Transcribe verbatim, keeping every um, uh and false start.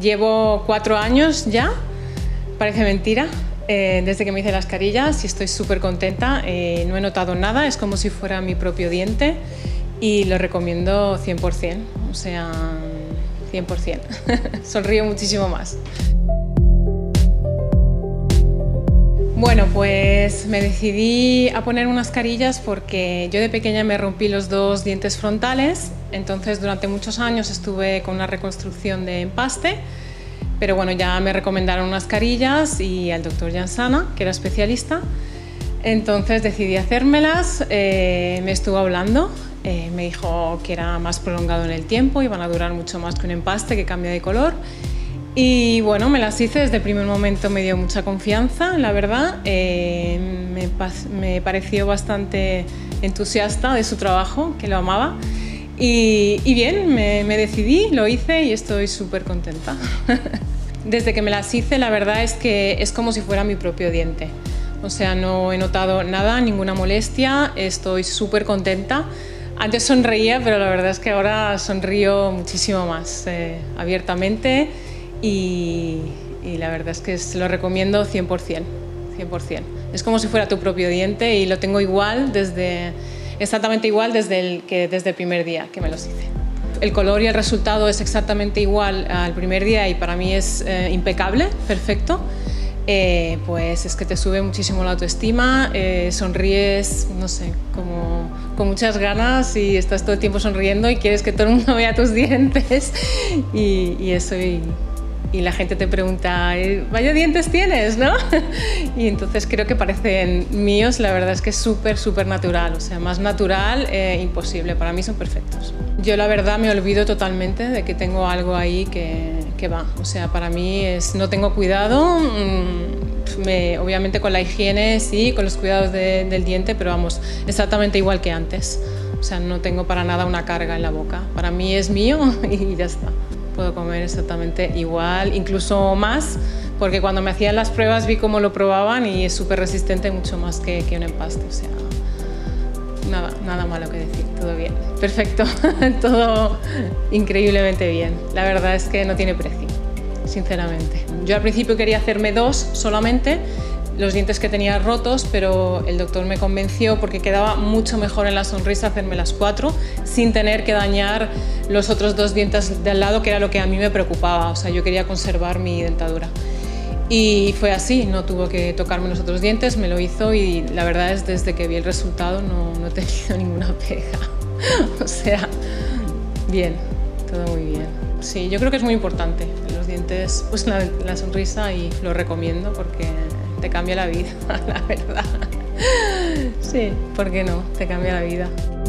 Llevo cuatro años ya, parece mentira, eh, desde que me hice las carillas y estoy súper contenta. Eh, no he notado nada, es como si fuera mi propio diente y lo recomiendo cien por cien, o sea, cien por cien. Sonrío muchísimo más. Bueno, pues me decidí a poner unas carillas porque yo de pequeña me rompí los dos dientes frontales, entonces durante muchos años estuve con una reconstrucción de empaste, pero bueno, ya me recomendaron unas carillas y al doctor Llansana, que era especialista, entonces decidí hacérmelas, eh, me estuvo hablando, eh, me dijo que era más prolongado en el tiempo, iban a durar mucho más que un empaste que cambia de color. Y bueno, me las hice, desde el primer momento me dio mucha confianza, la verdad, eh, me, me pareció bastante entusiasta de su trabajo, que lo amaba, y, y bien, me, me decidí, lo hice y estoy súper contenta. Desde que me las hice, la verdad es que es como si fuera mi propio diente, o sea, no he notado nada, ninguna molestia, estoy súper contenta. Antes sonreía, pero la verdad es que ahora sonrío muchísimo más, eh, abiertamente. Y, y la verdad es que se lo recomiendo cien por cien, cien por cien. Es como si fuera tu propio diente y lo tengo igual, desde, exactamente igual desde el, que desde el primer día que me los hice. El color y el resultado es exactamente igual al primer día y para mí es eh, impecable, perfecto. Eh, pues es que te sube muchísimo la autoestima, eh, sonríes, no sé, como, con muchas ganas y estás todo el tiempo sonriendo y quieres que todo el mundo vea tus dientes y, y eso y, y la gente te pregunta, vaya dientes tienes, ¿no? Y entonces creo que parecen míos, la verdad es que es súper, súper natural, o sea, más natural, eh, imposible, para mí son perfectos. Yo la verdad me olvido totalmente de que tengo algo ahí que... que va, o sea, para mí es, no tengo cuidado, me, obviamente con la higiene sí, con los cuidados de, del diente, pero vamos, exactamente igual que antes, o sea, no tengo para nada una carga en la boca, para mí es mío y ya está, puedo comer exactamente igual, incluso más, porque cuando me hacían las pruebas vi cómo lo probaban y es súper resistente, mucho más que, que un empaste, o sea, nada, nada malo que decir, todo bien, perfecto, todo increíblemente bien. La verdad es que no tiene precio, sinceramente. Yo al principio quería hacerme dos solamente, los dientes que tenía rotos, pero el doctor me convenció porque quedaba mucho mejor en la sonrisa hacerme las cuatro sin tener que dañar los otros dos dientes de al lado, que era lo que a mí me preocupaba, o sea, yo quería conservar mi dentadura. Y fue así, no tuvo que tocarme los otros dientes, me lo hizo y la verdad es desde que vi el resultado no, no he tenido ninguna pega. O sea, bien, todo muy bien. Sí, yo creo que es muy importante los dientes, pues la, la sonrisa y lo recomiendo porque te cambia la vida, la verdad. Sí, ¿por qué no? Te cambia la vida.